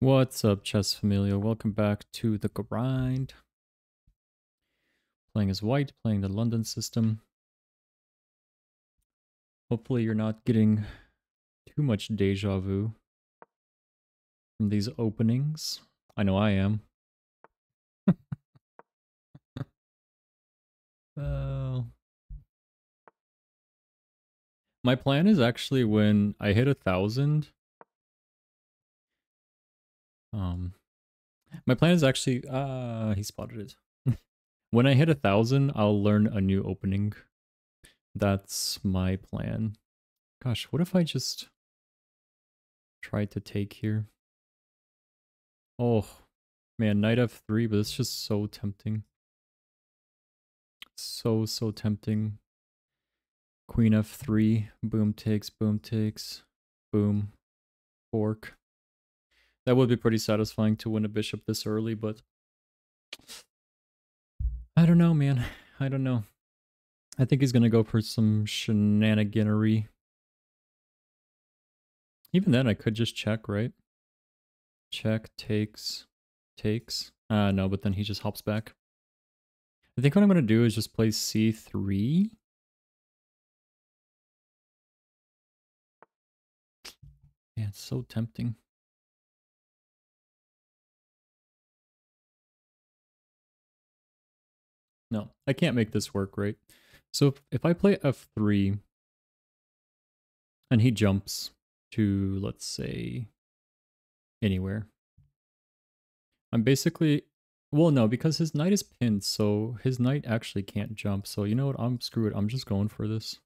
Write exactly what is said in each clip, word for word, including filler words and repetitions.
What's up, chess familia? Welcome back to the grind. Playing as white, playing the London system. Hopefully you're not getting too much deja vu from these openings. I know I am. uh, my plan is actually when I hit a thousand, Um, my plan is actually, ah, uh, he spotted it. When I hit a thousand, I'll learn a new opening. That's my plan. Gosh, what if I just tried to take here? Oh, man, knight f three, but it's just so tempting. So, so tempting. Queen f three, boom takes, boom takes, boom, fork. That would be pretty satisfying to win a bishop this early, but I don't know, man. I don't know. I think he's going to go for some shenaniganery. Even then, I could just check, right? Check, takes, takes. Ah, uh, no, but then he just hops back. I think what I'm going to do is just play c three. Yeah, it's so tempting. No, I can't make this work, right? So if, if I play f three and he jumps to, let's say, anywhere, I'm basically, well, no, because his knight is pinned, so his knight actually can't jump. So you know what? I'm screwed. I'm just going for this.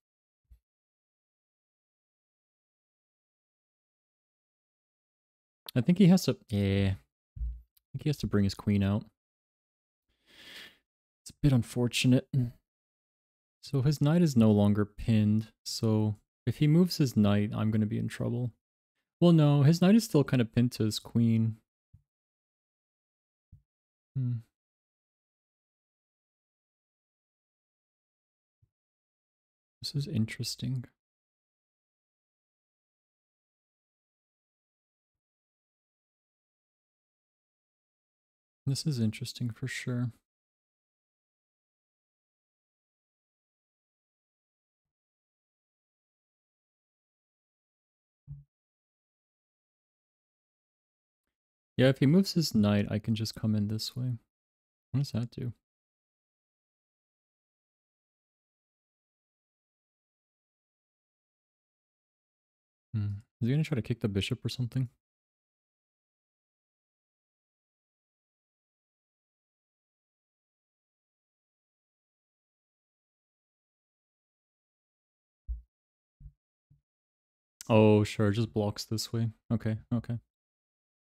I think he has to, yeah, I think he has to bring his queen out. It's a bit unfortunate. So his knight is no longer pinned, so if he moves his knight, I'm going to be in trouble. Well, no, his knight is still kind of pinned to his queen. Hmm. This is interesting. This is interesting for sure. Yeah, if he moves his knight, I can just come in this way. What does that do? Hmm. Is he gonna try to kick the bishop or something? Oh, sure, just blocks this way. Okay, okay.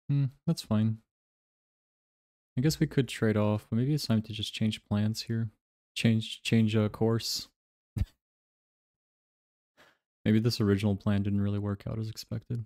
Hmm, that's fine. I guess we could trade off, but maybe it's time to just change plans here. Change, change uh, course. Maybe this original plan didn't really work out as expected.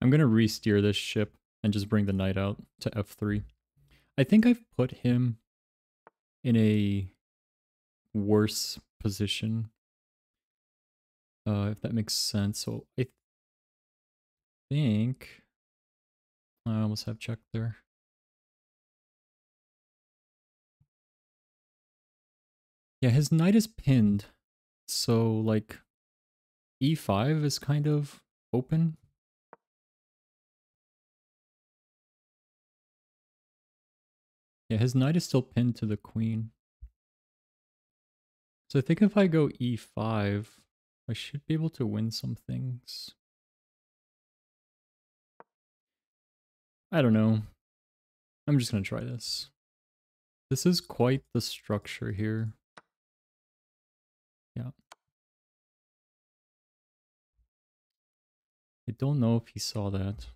I'm going to re-steer this ship and just bring the knight out to f three. I think I've put him in a worse position, uh, if that makes sense. So I th think I almost have checked there. Yeah, his knight is pinned, so like e five is kind of open. Yeah, his knight is still pinned to the queen. So I think if I go e five, I should be able to win some things. I don't know. I'm just going to try this. This is quite the structure here. Yeah. I don't know if he saw that.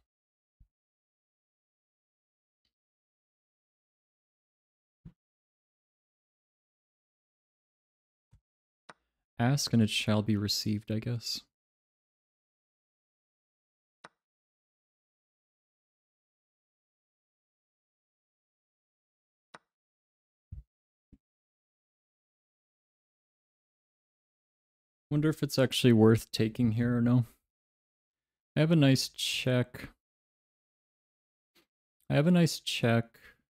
Ask and it shall be received, I guess. Wonder if it's actually worth taking here or no. I have a nice check. I have a nice check.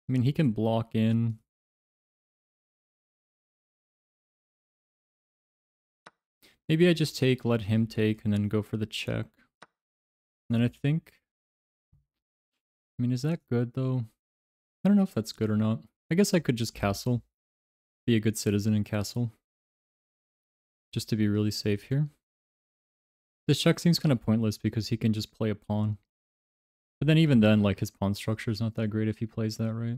I mean, he can block in. Maybe I just take, let him take, and then go for the check. And then I think... I mean, is that good, though? I don't know if that's good or not. I guess I could just castle. Be a good citizen and castle. Just to be really safe here. This check seems kind of pointless because he can just play a pawn. But then even then, like, his pawn structure is not that great if he plays that right.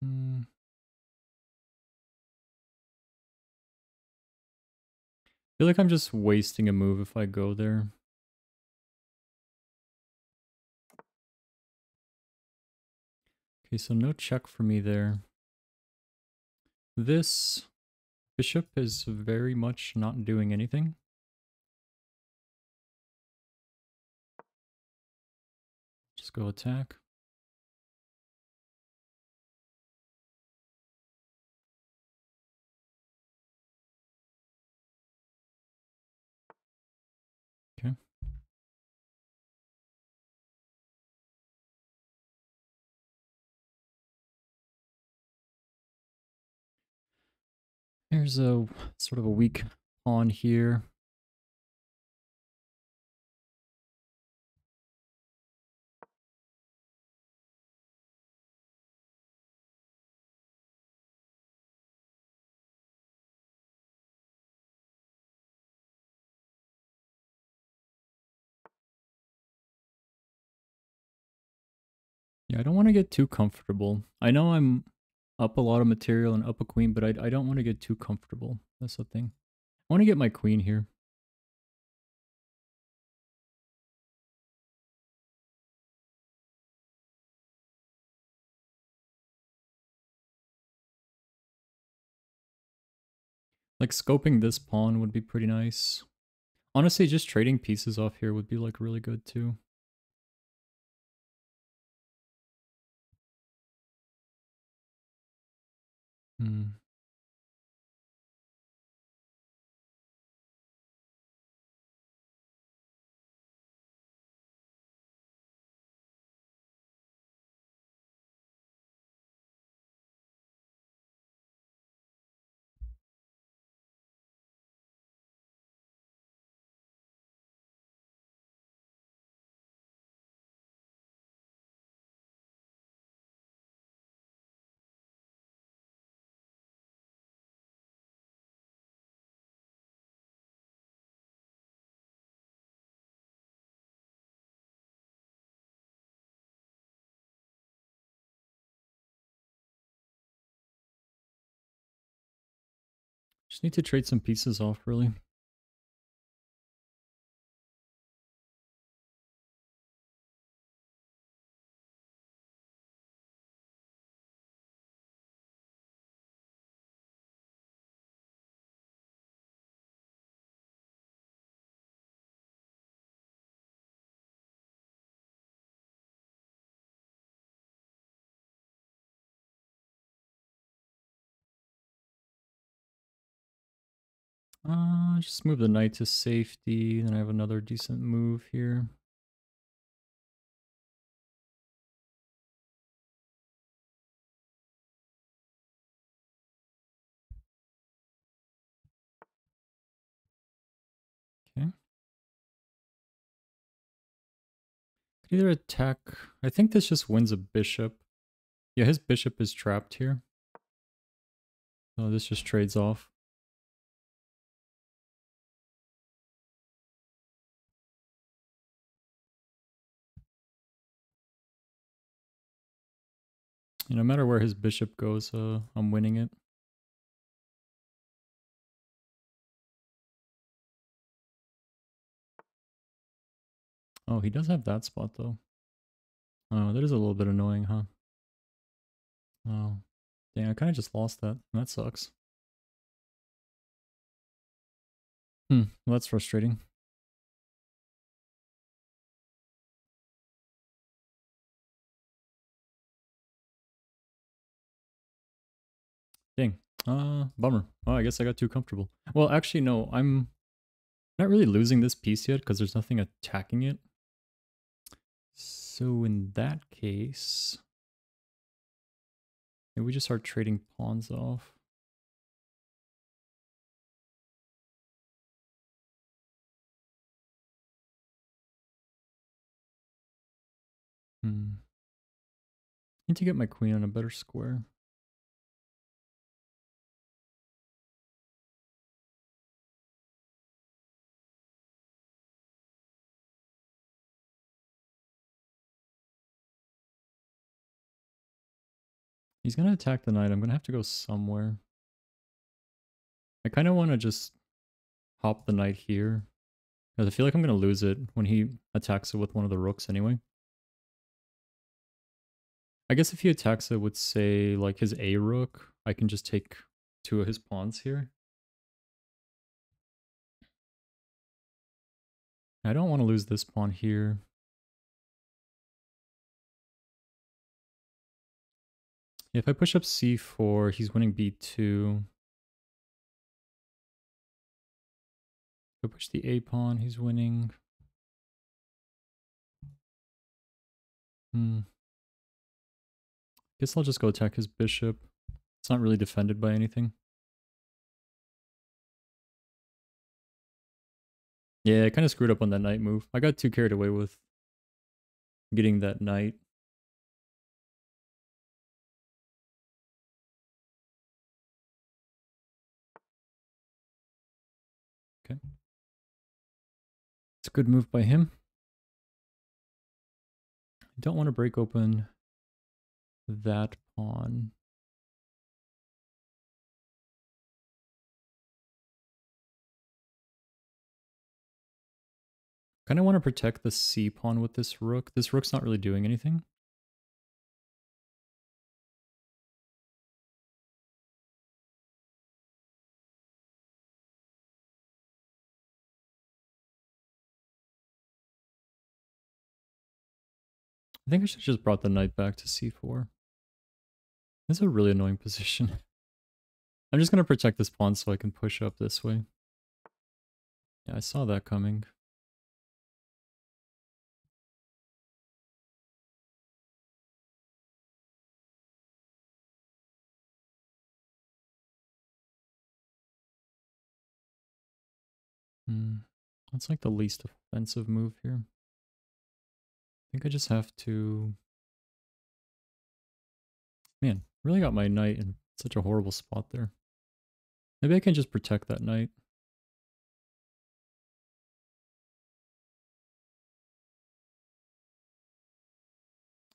Hmm... I feel like I'm just wasting a move if I go there. Okay, so no check for me there. This bishop is very much not doing anything. Just go attack. There's a sort of a weak pawn here. Yeah, I don't want to get too comfortable. I know I'm up a lot of material and up a queen, but I, I don't want to get too comfortable. That's the thing. I want to get my queen here. Like, scoping this pawn would be pretty nice. Honestly, just trading pieces off here would be, like, really good too. Hmm. Just need to trade some pieces off, really. Uh, just move the knight to safety, then I have another decent move here. Okay. Could either attack... I think this just wins a bishop. Yeah, his bishop is trapped here. So this just trades off. No matter where his bishop goes, uh, I'm winning it. Oh, he does have that spot, though. Oh, that is a little bit annoying, huh? Oh, dang, I kind of just lost that. That sucks. Hmm, well, that's frustrating. Dang. Uh, bummer. Oh, I guess I got too comfortable. Well, actually, no, I'm not really losing this piece yet because there's nothing attacking it. So in that case, maybe we just start trading pawns off. Hmm. Need to get my queen on a better square. He's gonna attack the knight. I'm gonna have to go somewhere. I kind of want to just hop the knight here, because I feel like I'm gonna lose it when he attacks it with one of the rooks anyway. I guess if he attacks it with, say, like his A rook, I can just take two of his pawns here. I don't want to lose this pawn here. If I push up c four, he's winning b two. If I push the a pawn, he's winning. Hmm. Guess I'll just go attack his bishop. It's not really defended by anything. Yeah, I kind of screwed up on that knight move. I got too carried away with getting that knight. Okay. It's a good move by him. I don't want to break open that pawn. Kind of want to protect the c pawn with this rook. This rook's not really doing anything. I think I should have just brought the knight back to c four. This is a really annoying position. I'm just going to protect this pawn so I can push up this way. Yeah, I saw that coming. Hmm, that's like the least offensive move here. I think I just have to... Man, really got my knight in such a horrible spot there. Maybe I can just protect that knight.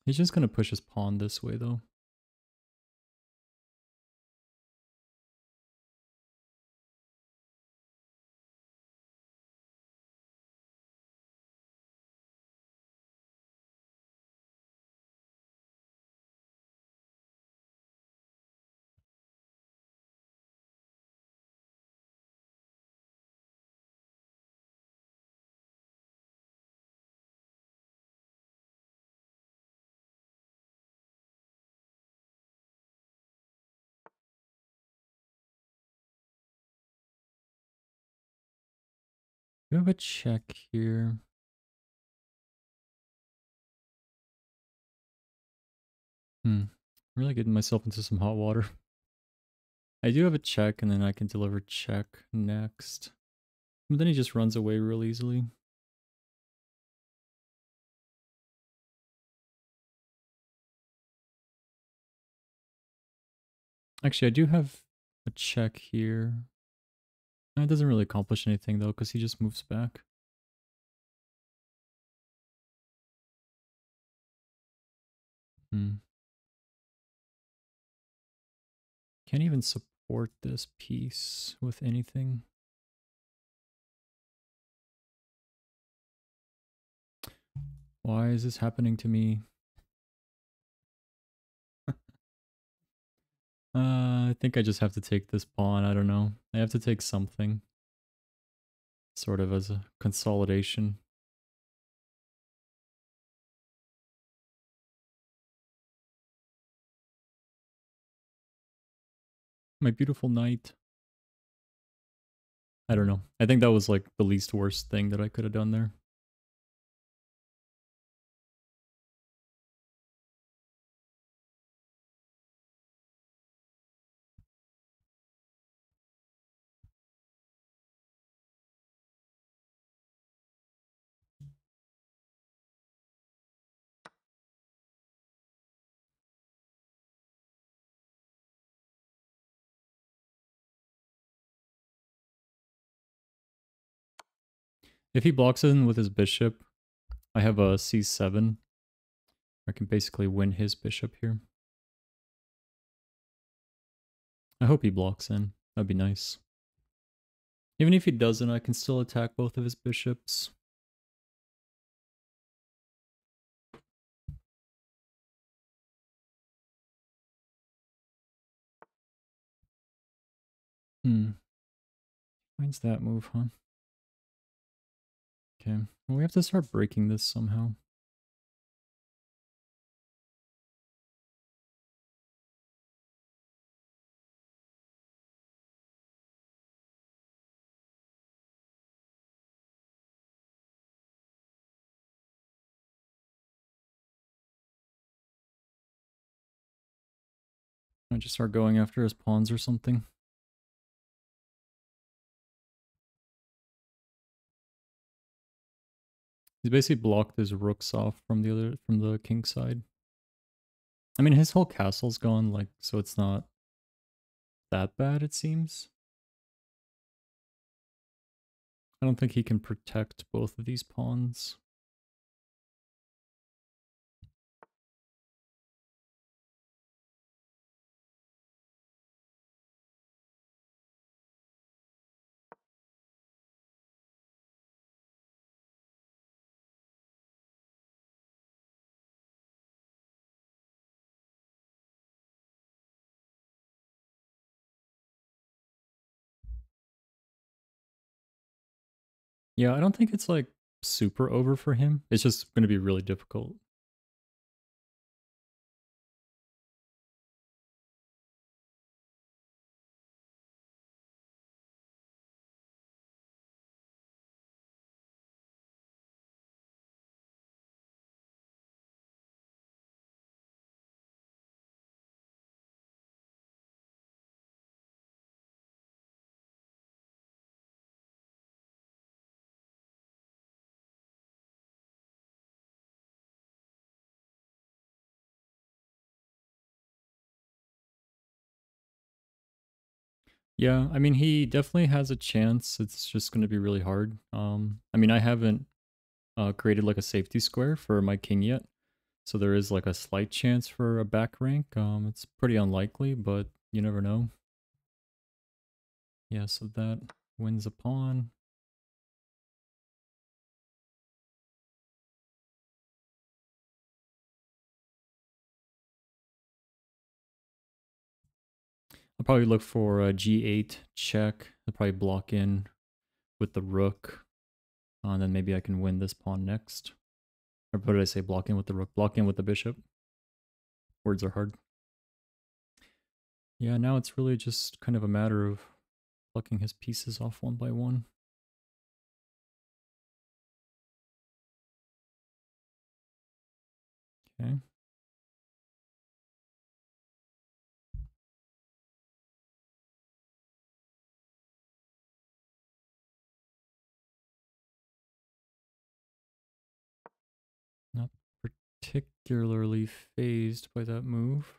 He's just going to push his pawn this way though. We have a check here. Hmm. I'm really getting myself into some hot water. I do have a check, and then I can deliver check next. But then he just runs away real easily. Actually, I do have a check here. It doesn't really accomplish anything though, because he just moves back. Hmm. Can't even support this piece with anything. Why is this happening to me? Uh, I think I just have to take this pawn, I don't know. I have to take something. Sort of as a consolidation. My Beautiful Night. I don't know. I think that was like the least worst thing that I could have done there. If he blocks in with his bishop, I have a c seven. I can basically win his bishop here. I hope he blocks in. That'd be nice. Even if he doesn't, I can still attack both of his bishops. Hmm. Finds that move, huh? Okay, well, we have to start breaking this somehow. I just start going after his pawns or something. He's basically blocked his rooks off from the other from the king side. I mean, his whole castle's gone, like, so it's not that bad, it seems. I don't think he can protect both of these pawns. Yeah, I don't think it's like super over for him. It's just going to be really difficult. Yeah, I mean, he definitely has a chance. It's just going to be really hard. Um, I mean, I haven't uh, created like a safety square for my king yet. So there is like a slight chance for a back rank. Um, it's pretty unlikely, but you never know. Yeah, so that wins a pawn. I'll probably look for a g eight check. I'll probably block in with the rook. Uh, and then maybe I can win this pawn next. Or what did I say? Block in with the rook. Block in with the bishop. Words are hard. Yeah, now it's really just kind of a matter of plucking his pieces off one by one. Okay. Particularly phased by that move.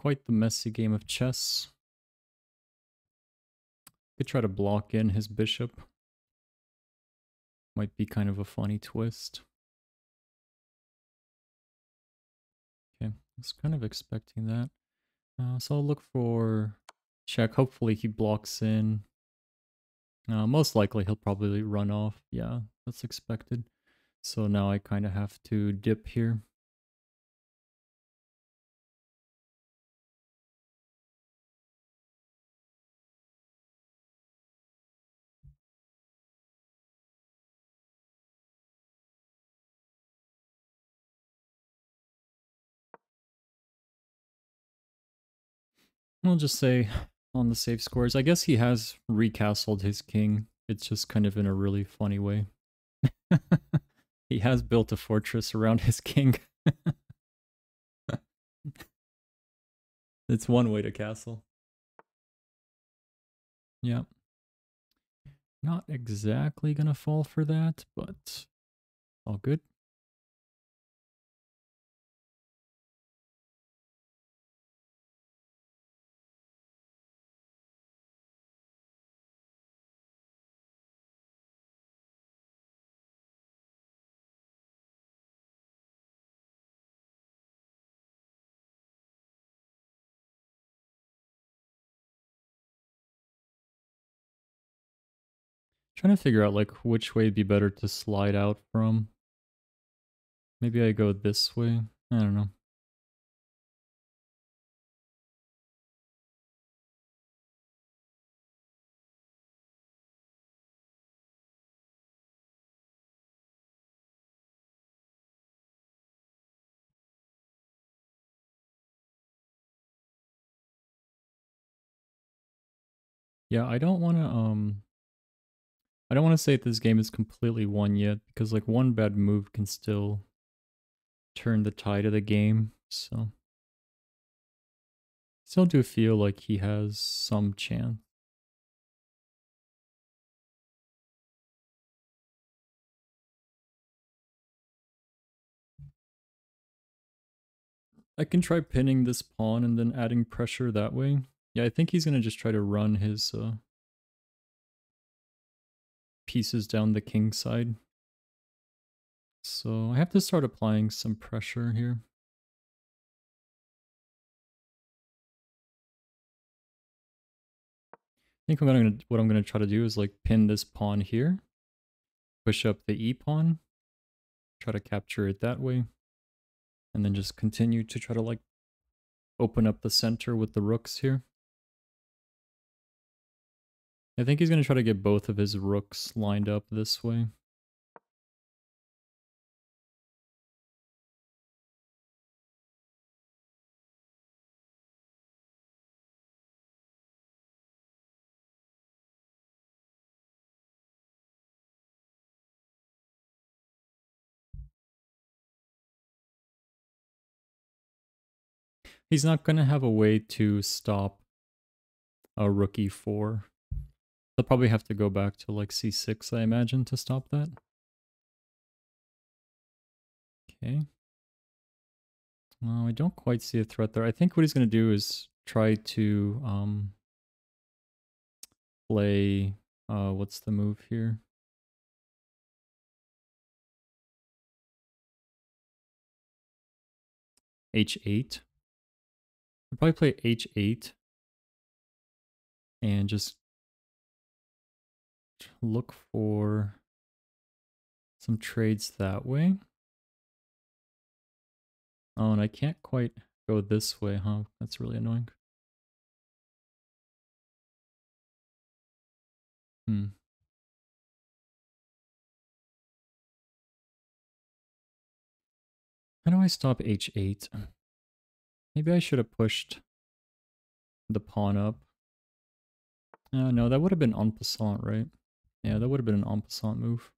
Quite the messy game of chess. Could try to block in his bishop. Might be kind of a funny twist. Okay, I was kind of expecting that. Uh, so I'll look for check. Hopefully he blocks in Uh, most likely he'll probably run off. Yeah, that's expected. So now I kind of have to dip here. I'll just say on the safe scores, I guess he has recastled his king. It's just kind of in a really funny way. He has built a fortress around his king. It's one way to castle. Yeah. Not exactly gonna fall for that, but all good. Trying to figure out like which way would be better to slide out from. Maybe I go this way. I don't know. Yeah, I don't want to um I don't want to say that this game is completely won yet, because like one bad move can still turn the tide of the game, so. Still do feel like he has some chance. I can try pinning this pawn and then adding pressure that way. Yeah, I think he's going to just try to run his uh, pieces down the king side. So I have to start applying some pressure here. I think what I'm gonna, what I'm gonna try to do is like pin this pawn here, push up the e pawn, try to capture it that way, and then just continue to try to like open up the center with the rooks here. I think he's going to try to get both of his rooks lined up this way. He's not going to have a way to stop a rook e four. They'll probably have to go back to like c six, I imagine, to stop that. Okay. Well, I don't quite see a threat there. I think what he's going to do is try to um, play... Uh, what's the move here? h eight. I'll probably play h eight and just look for some trades that way. Oh, and I can't quite go this way, huh? That's really annoying. Hmm. How do I stop h eight? Maybe I should have pushed the pawn up. Uh, no, that would have been en passant, right? Yeah, that would have been an en passant move.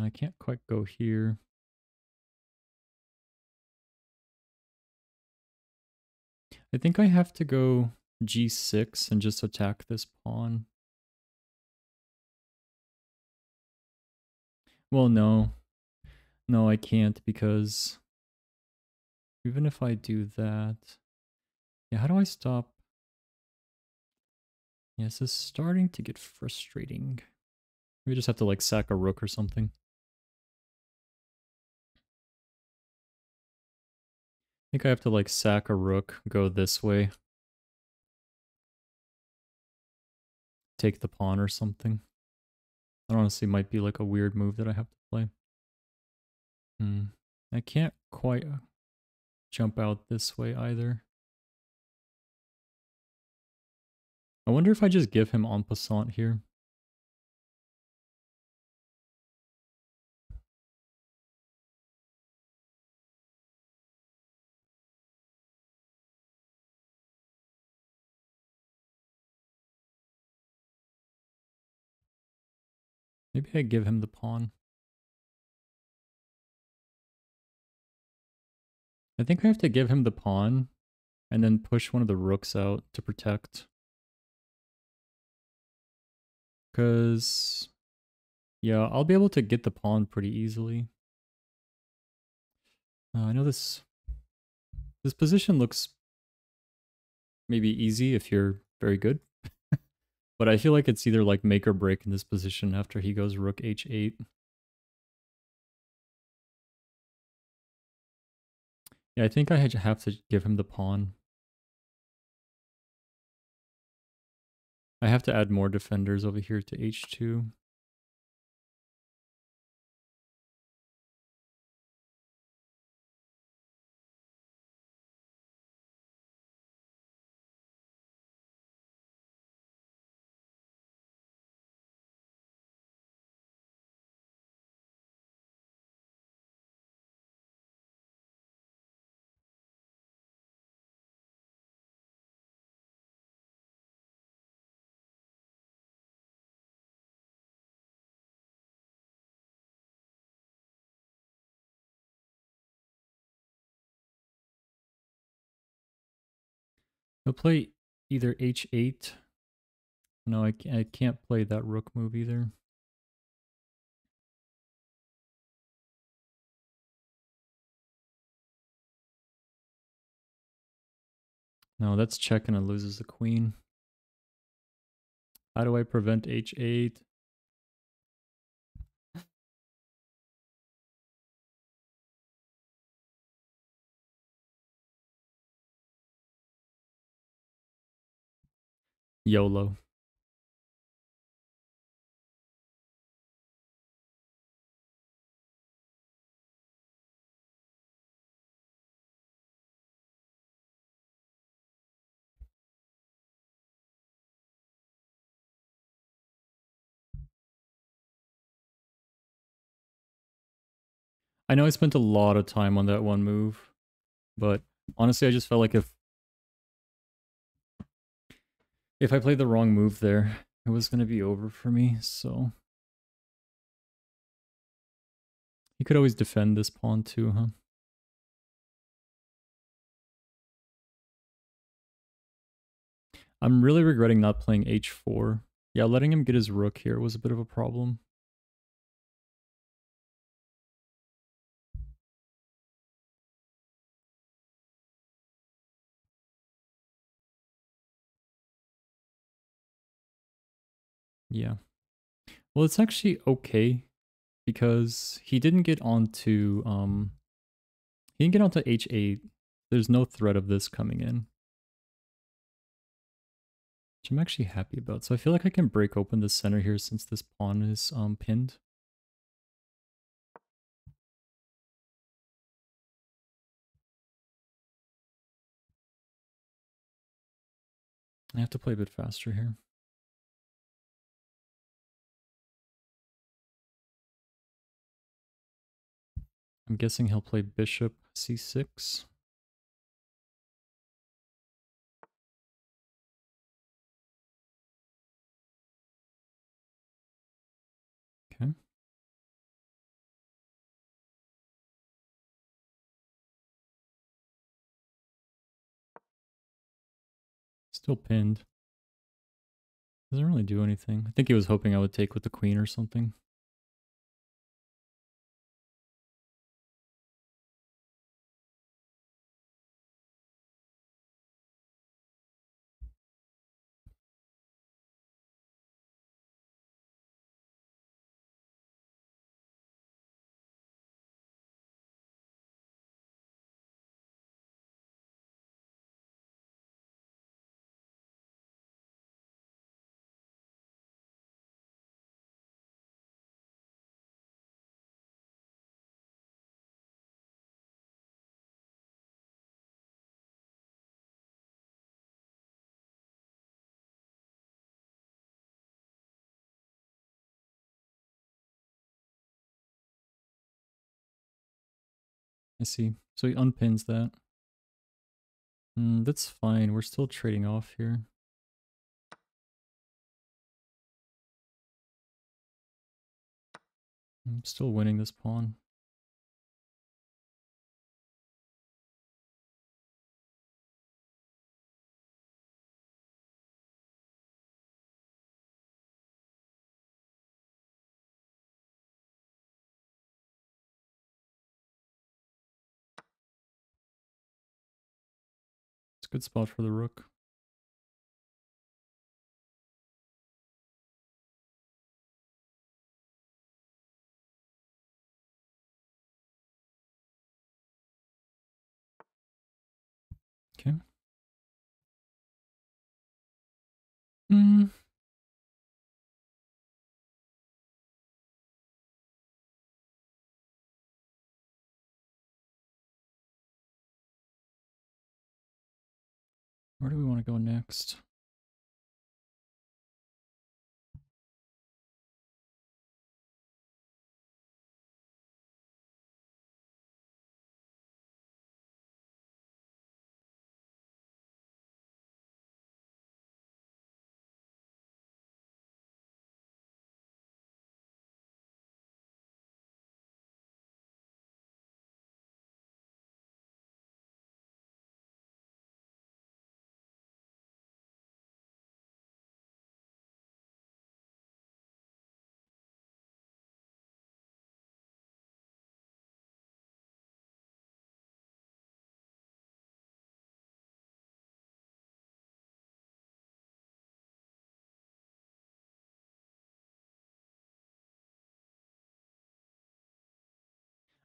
I can't quite go here. I think I have to go g six and just attack this pawn. Well, no. No, I can't, because... even if I do that, yeah, how do I stop? Yeah, this is starting to get frustrating. We just have to like sack a rook or something. I think I have to like sack a rook, go this way. Take the pawn or something. That honestly might be like a weird move that I have to play. Hmm. I can't quite jump out this way either. I wonder if I just give him en passant here. Maybe I give him the pawn. I think I have to give him the pawn and then push one of the rooks out to protect. Because, yeah, I'll be able to get the pawn pretty easily. Uh, I know this, this position looks maybe easy if you're very good. But I feel like it's either like make or break in this position after he goes rook h eight. Yeah, I think I have to give him the pawn. I have to add more defenders over here to h two. I'll play either h eight. No, I can't, I can't play that rook move either. No, that's checking and loses the queen. How do I prevent h eight? YOLO. I know I spent a lot of time on that one move, but honestly, I just felt like if If I played the wrong move there, it was going to be over for me, so... You could always defend this pawn too, huh? I'm really regretting not playing h four. Yeah, letting him get his rook here was a bit of a problem. Yeah. Well, it's actually okay because he didn't get onto um he didn't get onto h eight. There's no threat of this coming in, which I'm actually happy about. So I feel like I can break open the center here since this pawn is um pinned. I have to play a bit faster here. I'm guessing he'll play bishop c six. Okay. Still pinned. Doesn't really do anything. I think he was hoping I would take with the queen or something. I see. So he unpins that. Mm, that's fine. We're still trading off here. I'm still winning this pawn. It's a good spot for the rook. Okay. Mm. Where do we want to go next?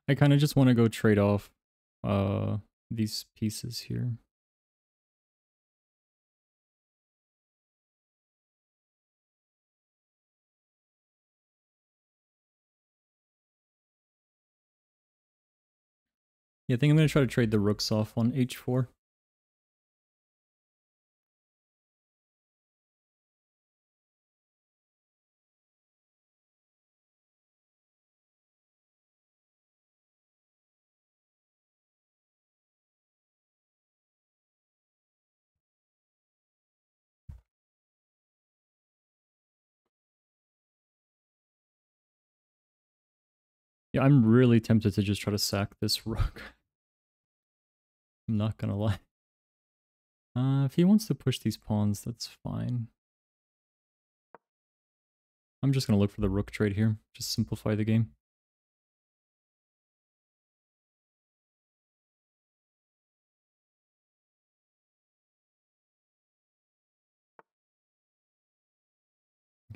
I kind of just want to go trade off uh, these pieces here. Yeah, I think I'm going to try to trade the rooks off on h four. Yeah, I'm really tempted to just try to sack this rook. I'm not gonna lie. Uh, if he wants to push these pawns, that's fine. I'm just gonna look for the rook trade here. Just simplify the game.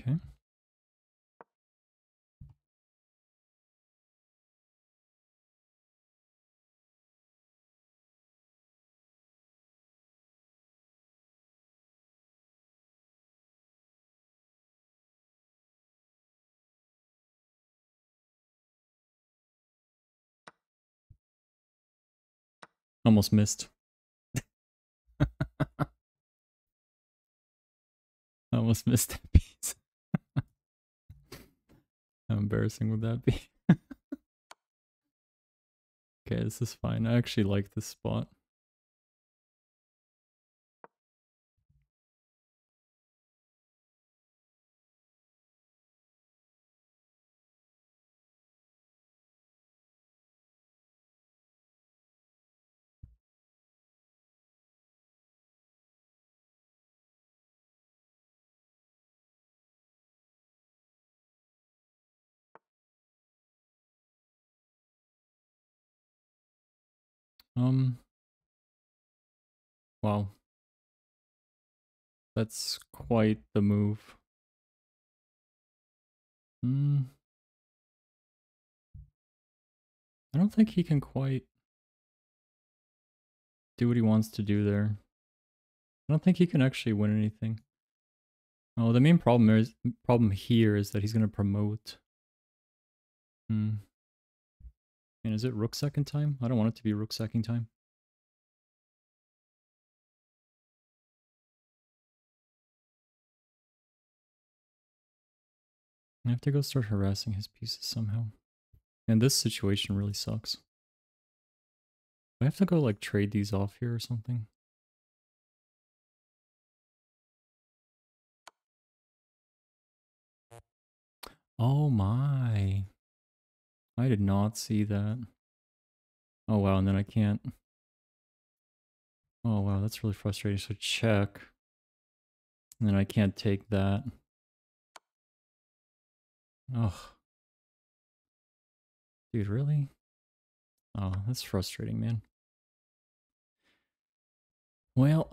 Okay. Almost missed. Almost missed that piece. How embarrassing would that be? Okay, this is fine. I actually like this spot. Um, wow, that's quite the move. Hmm. I don't think he can quite do what he wants to do there. I don't think he can actually win anything. Oh, the main problem is problem here is that he's gonna promote. Hmm. And is it rook second time? I don't want it to be rook second time. I have to go start harassing his pieces somehow. And this situation really sucks. I have to go like trade these off here or something. Oh my. I did not see that. Oh wow, and then I can't. Oh wow, that's really frustrating. So check. And then I can't take that. Ugh. Dude, really? Oh, that's frustrating, man. Well.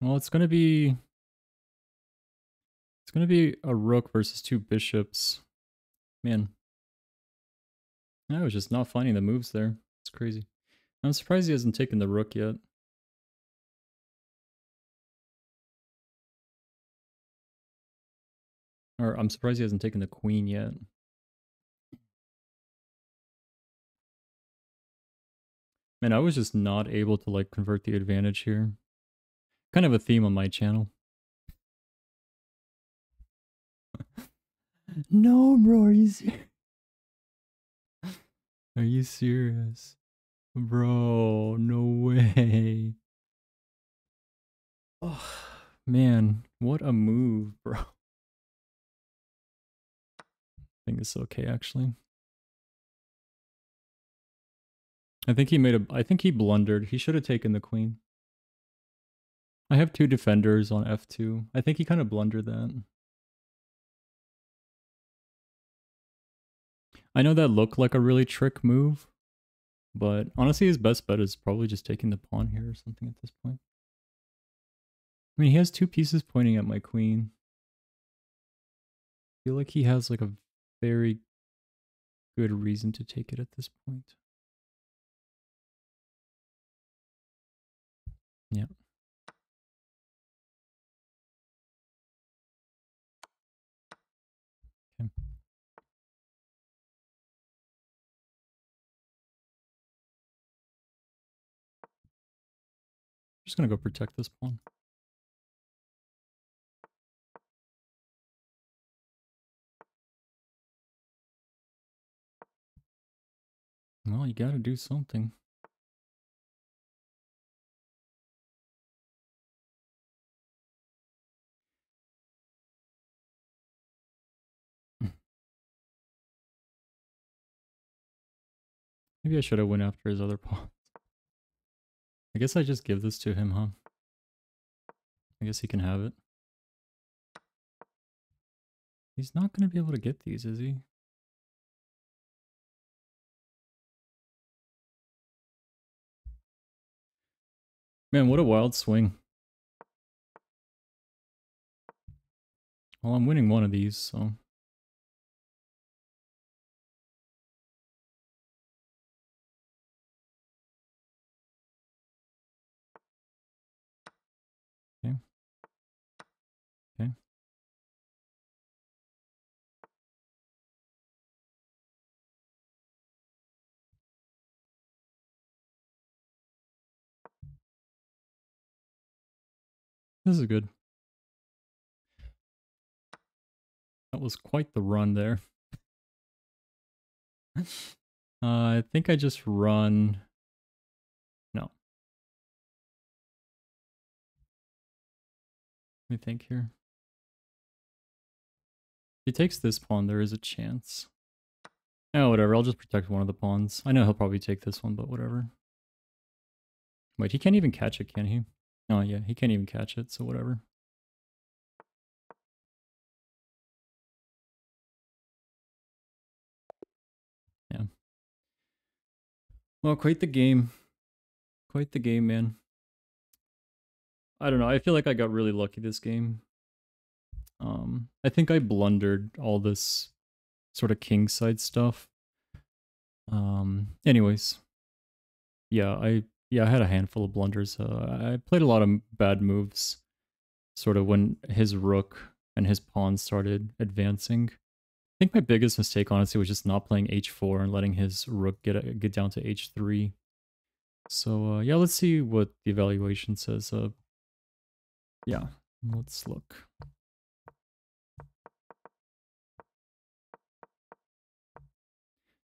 Well, it's going to be... It's going to be a rook versus two bishops. Man. I was just not finding the moves there. It's crazy. I'm surprised he hasn't taken the rook yet. Or I'm surprised he hasn't taken the queen yet. Man, I was just not able to like convert the advantage here. Kind of a theme on my channel. No, bro, are you serious? Are you serious? Bro, no way. Oh, man, what a move, bro. I think it's okay, actually. I think he made a... I think he blundered. He should have taken the queen. I have two defenders on F two. I think he kind of blundered that. I know that looked like a really trick move, but honestly his best bet is probably just taking the pawn here or something at this point. I mean, he has two pieces pointing at my queen. I feel like he has like a very good reason to take it at this point. Yeah. Okay. Just gonna go protect this pawn. Well, you gotta do something. Maybe I should have went after his other pawn. I guess I just give this to him, huh? I guess he can have it. He's not gonna be able to get these, is he? Man, what a wild swing. Well, I'm winning one of these, so... Okay. Okay. This is good. That was quite the run there. uh, I think I just run... No. Let me think here. If he takes this pawn, there is a chance. Oh, whatever. I'll just protect one of the pawns. I know he'll probably take this one, but whatever. Wait, he can't even catch it, can he? Oh yeah, he can't even catch it, so whatever. Yeah. Well, quite the game. Quite the game, man. I don't know, I feel like I got really lucky this game. Um, I think I blundered all this sort of kingside stuff. Um, anyways. Yeah, I... Yeah, I had a handful of blunders. Uh, I played a lot of bad moves, sort of when his rook and his pawn started advancing. I think my biggest mistake, honestly, was just not playing h four and letting his rook get get down to h three. So, uh, yeah, let's see what the evaluation says. Uh, yeah, let's look.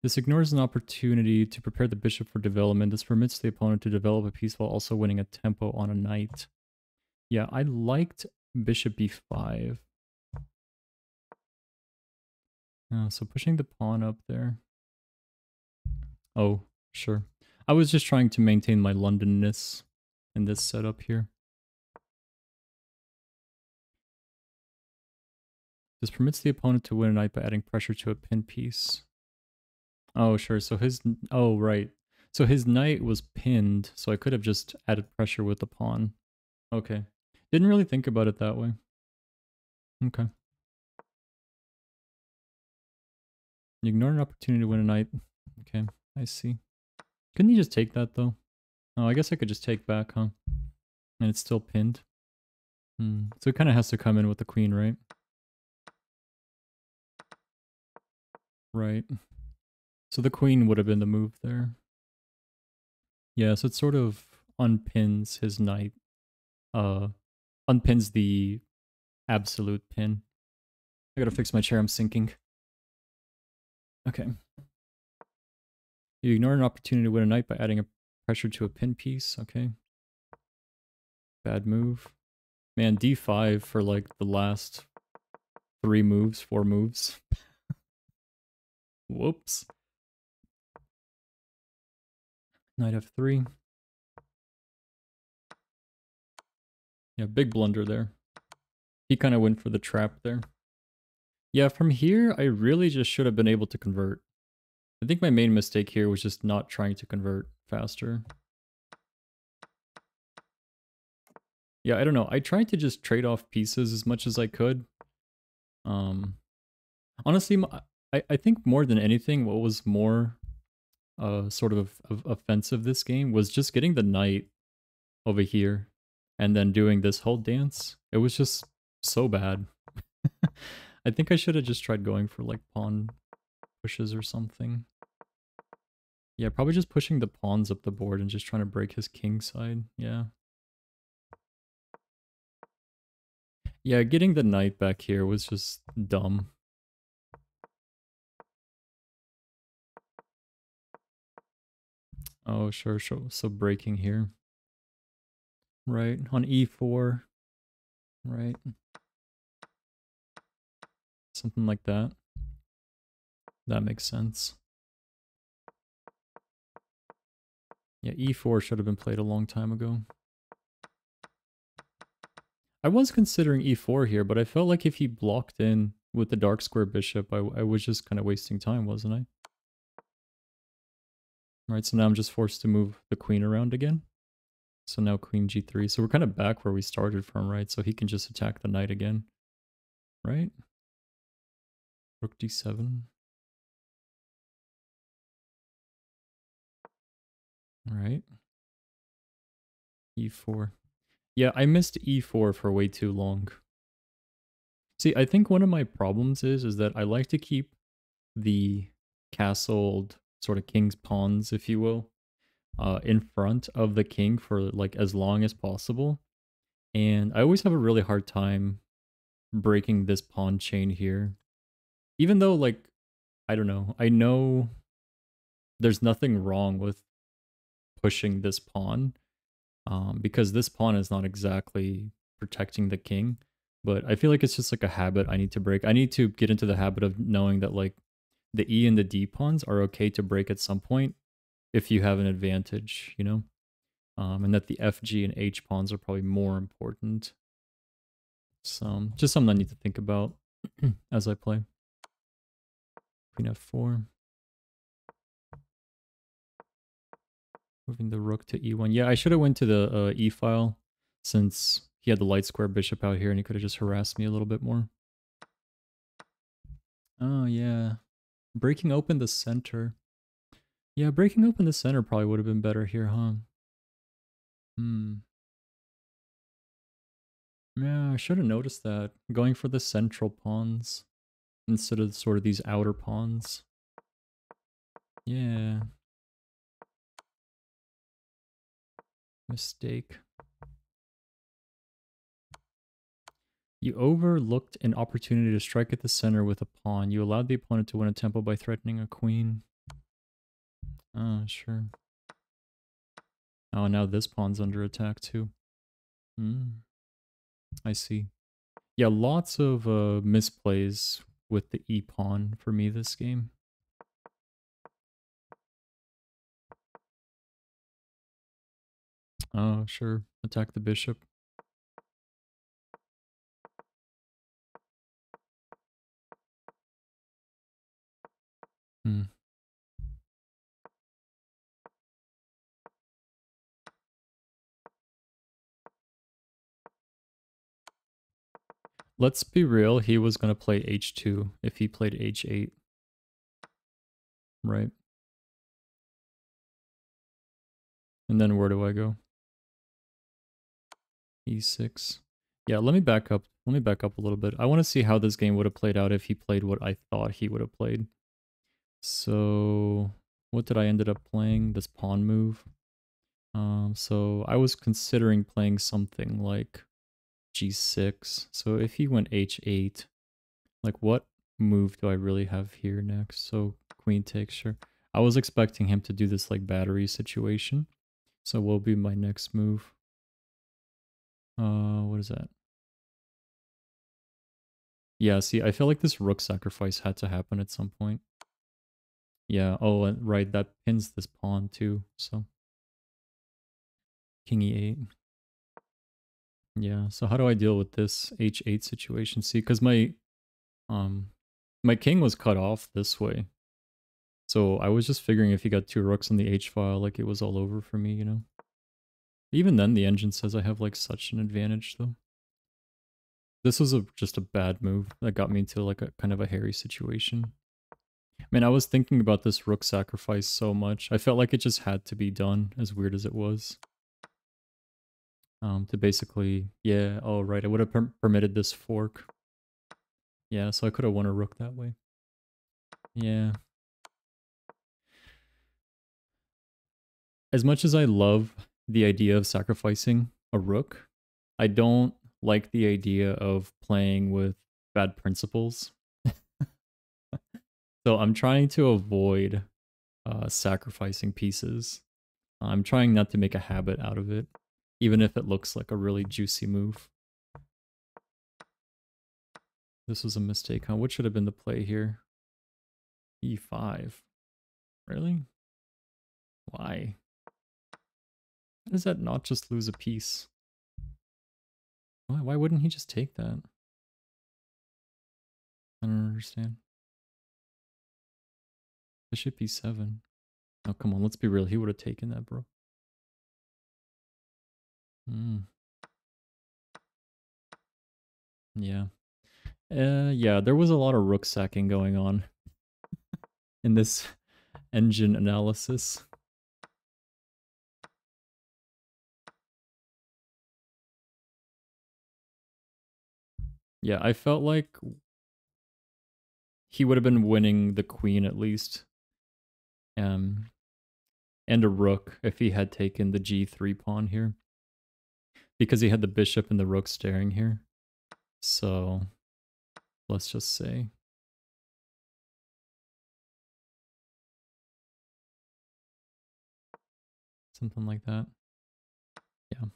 This ignores an opportunity to prepare the bishop for development. This permits the opponent to develop a piece while also winning a tempo on a knight. Yeah, I liked bishop b five. Oh, so pushing the pawn up there. Oh, sure. I was just trying to maintain my Londonness in this setup here. This permits the opponent to win a knight by adding pressure to a pin piece. Oh, sure. So his... Oh, right. So his knight was pinned, so I could have just added pressure with the pawn. Okay. Didn't really think about it that way. Okay. Ignore an opportunity to win a knight. Okay, I see. Couldn't he just take that, though? Oh, I guess I could just take back, huh? And it's still pinned. Hmm. So it kind of has to come in with the queen, right? Right. So the queen would have been the move there. Yeah, so it sort of unpins his knight. Uh, unpins the absolute pin. I gotta fix my chair, I'm sinking. Okay. You ignore an opportunity to win a knight by adding a pressure to a pin piece. Okay. Bad move. Man, d five for like the last three moves, four moves. Whoops. Knight f three. Yeah, big blunder there. He kind of went for the trap there. Yeah, from here, I really just should have been able to convert. I think my main mistake here was just not trying to convert faster. Yeah, I don't know. I tried to just trade off pieces as much as I could. Um, honestly, my, I, I think more than anything, what was more uh, sort of, of offensive this game was just getting the knight over here and then doing this whole dance. It was just so bad. I think I should have just tried going for like pawn pushes or something. Yeah, probably just pushing the pawns up the board and just trying to break his king side. Yeah. Yeah, getting the knight back here was just dumb. Oh, sure, sure. So breaking here. Right, on e four. Right. Something like that. That makes sense. Yeah, e four should have been played a long time ago. I was considering e four here, but I felt like if he blocked in with the dark square bishop, I, I was just kind of wasting time, wasn't I? Alright, so now I'm just forced to move the queen around again. So now queen g three. So we're kind of back where we started from, right? So he can just attack the knight again, right? Rook d seven. Alright. e four. Yeah, I missed e four for way too long. See, I think one of my problems is, is that I like to keep the castled sort of king's pawns, if you will, uh, in front of the king for like as long as possible. And I always have a really hard time breaking this pawn chain here. Even though, like, I don't know, I know there's nothing wrong with pushing this pawn, um, because this pawn is not exactly protecting the king, but I feel like it's just like a habit I need to break. I need to get into the habit of knowing that, like, the E and the D pawns are okay to break at some point if you have an advantage, you know? Um, and that the F, G, and H pawns are probably more important. So, just something I need to think about as I play. Queen f four. Moving the rook to e one. Yeah, I should have went to the uh, E file since he had the light square bishop out here and he could have just harassed me a little bit more. Oh, yeah. Breaking open the center. Yeah, breaking open the center probably would have been better here, huh? Hmm. Yeah, I should have noticed that. Going for the central pawns instead of sort of these outer pawns. Yeah. Mistake. You overlooked an opportunity to strike at the center with a pawn. You allowed the opponent to win a tempo by threatening a queen. Oh, sure. Oh, now this pawn's under attack too. Hmm. I see. Yeah, lots of uh, misplays with the e-pawn for me this game. Oh, sure. Attack the bishop. Hmm. Let's be real, he was going to play h two if he played h eight. Right. And then where do I go? e six. Yeah, let me back up. Let me back up a little bit. I want to see how this game would have played out if he played what I thought he would have played. So, what did I ended up playing? This pawn move. Um, so, I was considering playing something like g six. So if he went h eight, like what move do I really have here next? So queen takes, sure. I was expecting him to do this like battery situation. So what will be my next move? Uh, what is that? Yeah, see, I feel like this rook sacrifice had to happen at some point. Yeah, oh, and right, that pins this pawn too, so. King e eight. Yeah, so how do I deal with this h eight situation? See, because my um, my king was cut off this way. So I was just figuring if he got two rooks on the h-file, like it was all over for me, you know? Even then, the engine says I have like such an advantage, though. This was a, just a bad move that got me into like a kind of a hairy situation. Man, I was thinking about this rook sacrifice so much. I felt like it just had to be done, as weird as it was. Um, to basically, yeah, oh right, I would have per permitted this fork. Yeah, so I could have won a rook that way. Yeah. As much as I love the idea of sacrificing a rook, I don't like the idea of playing with bad principles. So I'm trying to avoid uh, sacrificing pieces. I'm trying not to make a habit out of it, even if it looks like a really juicy move. This was a mistake, huh? What should have been the play here? e five. Really? Why? How does that not just lose a piece? Why, why wouldn't he just take that? I don't understand. Bishop e seven. Oh, come on, let's be real. He would have taken that, bro. Mm. Yeah. Uh, yeah, there was a lot of rook sacking going on in this engine analysis. Yeah, I felt like he would have been winning the queen at least. Um, and a rook if he had taken the g three pawn here. Because he had the bishop and the rook staring here. So, let's just say. Something like that. Yeah.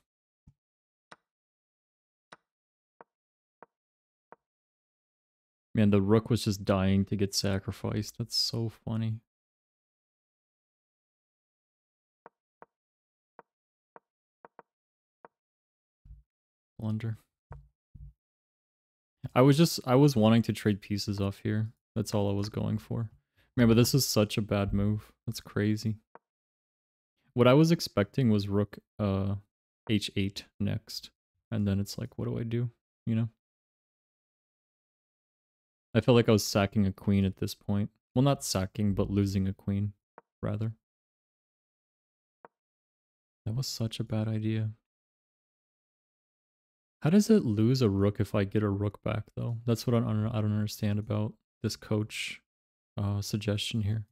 Man, the rook was just dying to get sacrificed. That's so funny. Blunder. I was just, I was wanting to trade pieces off here. That's all I was going for. Man, but this is such a bad move. That's crazy. What I was expecting was rook uh, h eight next. And then it's like, what do I do? You know? I felt like I was sacking a queen at this point. Well, not sacking, but losing a queen, rather. That was such a bad idea. How does it lose a rook if I get a rook back, though? That's what I don't, I don't understand about this coach uh, suggestion here.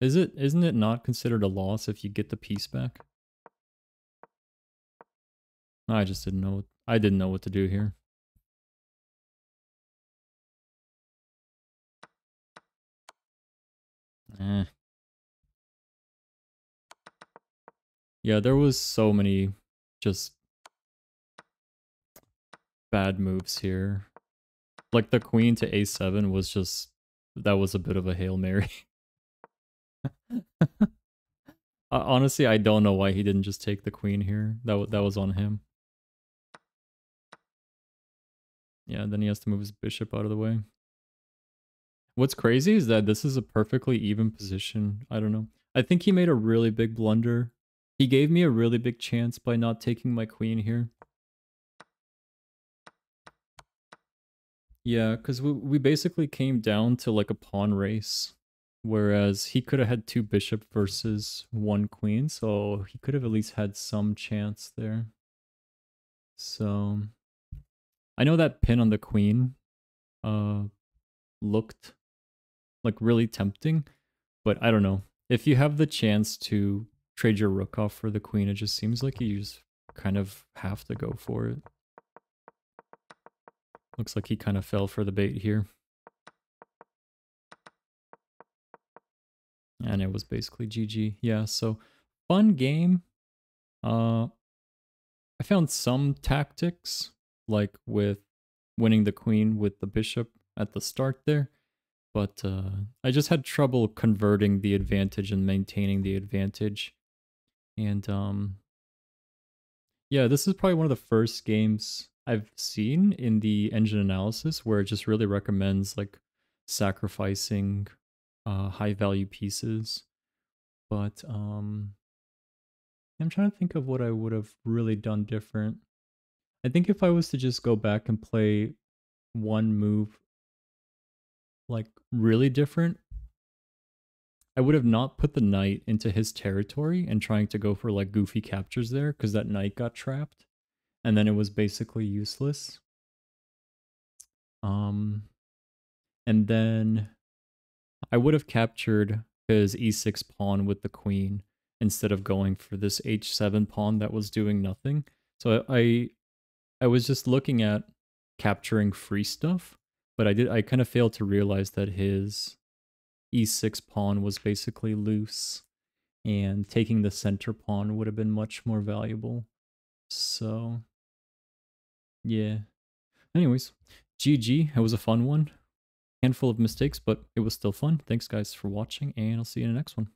Is it, isn't it not considered a loss if you get the piece back? I just didn't know. I didn't know what to do here. Eh, Yeah, there was so many just bad moves here. Like the queen to a seven was just, that was a bit of a Hail Mary. Honestly, I don't know why he didn't just take the queen here. That, that was on him. Yeah, then he has to move his bishop out of the way. What's crazy is that this is a perfectly even position. I don't know. I think he made a really big blunder. He gave me a really big chance by not taking my queen here. Yeah, because we, we basically came down to like a pawn race. Whereas he could have had two bishop versus one queen. So he could have at least had some chance there. So I know that pin on the queen uh, looked like really tempting, but I don't know. If you have the chance to trade your rook off for the queen, it just seems like you just kind of have to go for it. Looks like he kind of fell for the bait here. And it was basically G G. Yeah, so fun game. Uh, I found some tactics, like with winning the queen with the bishop at the start there. But uh, I just had trouble converting the advantage and maintaining the advantage. And um, yeah, this is probably one of the first games I've seen in the engine analysis where it just really recommends like sacrificing uh, high value pieces. But um, I'm trying to think of what I would have really done different. I think if I was to just go back and play one move like really different, I would have not put the knight into his territory and trying to go for like goofy captures there, because that knight got trapped and then it was basically useless. Um, and then I would have captured his e six pawn with the queen instead of going for this h seven pawn that was doing nothing. So I, I was just looking at capturing free stuff, but I did I kind of failed to realize that his e six pawn was basically loose, and taking the center pawn would have been much more valuable. So yeah. Anyways, G G. It was a fun one. Handful of mistakes, but it was still fun. Thanks guys for watching, and I'll see you in the next one.